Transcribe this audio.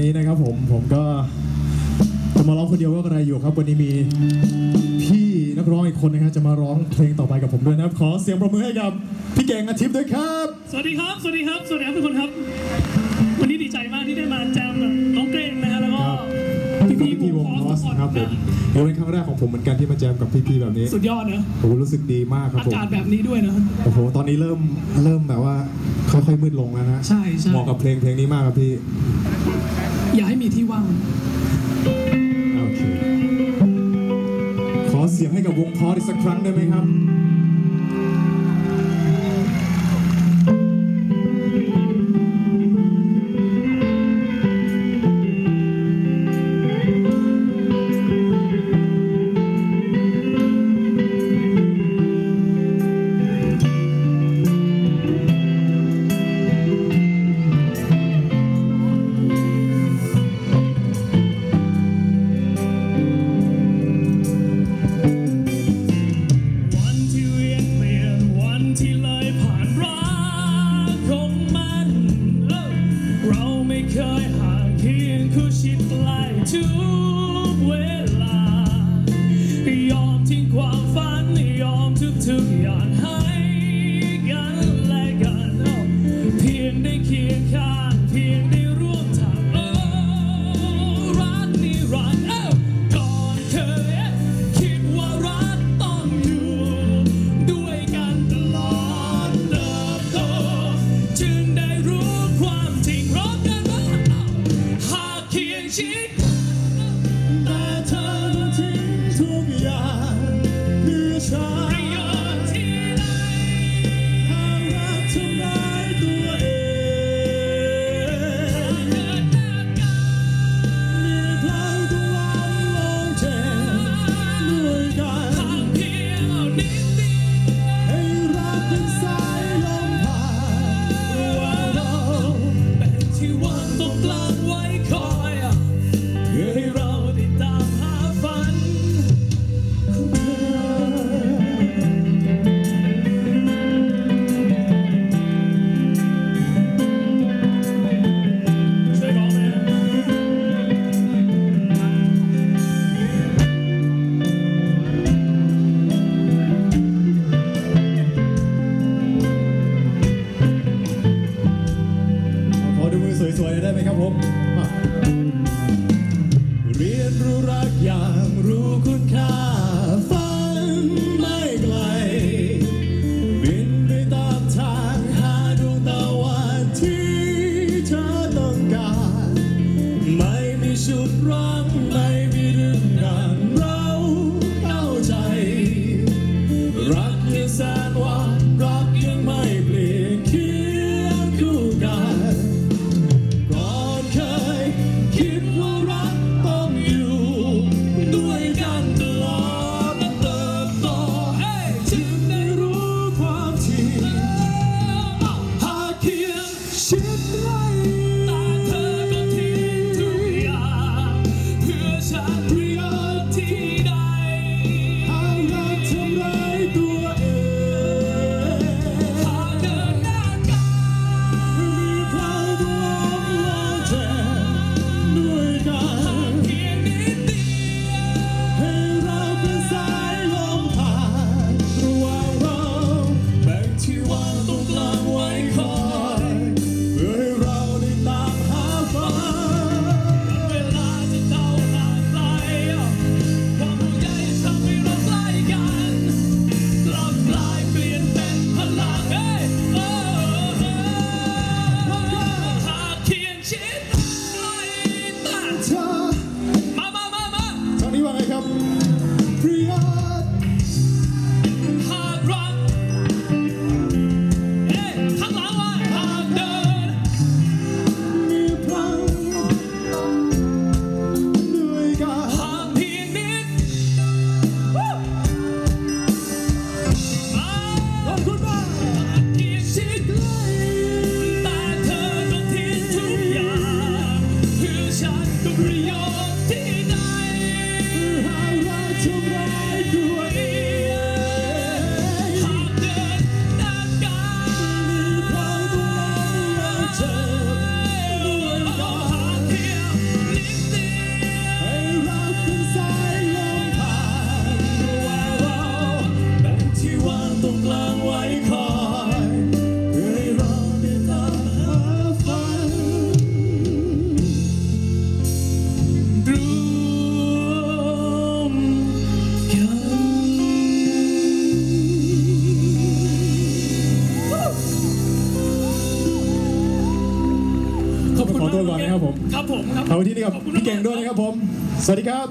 นี้นะครับผมก็จะมาร้องคนเดียวก็กระไรอยู่ครับวันนี้มีพี่นักร้องอีกคนนะครับจะมาร้องเพลงต่อไปกับผมด้วยนะครับขอเสียงปรบมือให้กับพี่เก่งอาทิตย์ด้วยครับสวัสดีครับสวัสดีครับสวัสดีครับทุกคนครับวันนี้ดีใจมากที่ได้มาแจมกับน้องเก่งนะฮะแล้วก็พี่วงคอสครับผมเดี๋ยวเป็นครั้งแรกของผมเหมือนกันที่มาแจมกับพี่ๆแบบนี้สุดยอดนะโอ้รู้สึกดีมากครับผมอากาศแบบนี้ด้วยนะโอ้โหตอนนี้เริ่มแบบว่าค่อยๆมืดลงแล้วนะใช่ใช่เหมาะกับเพลงนี้มากครับพี่อย่าให้มีที่ว่างโอเคขอเสียงให้กับวงคอสอีกสักครั้งได้ไหมครับ ก่อนนะครับผมครับผมครับเอาที่นี่กับพี่เก่งด้วยนะครับผมสวัสดีครับ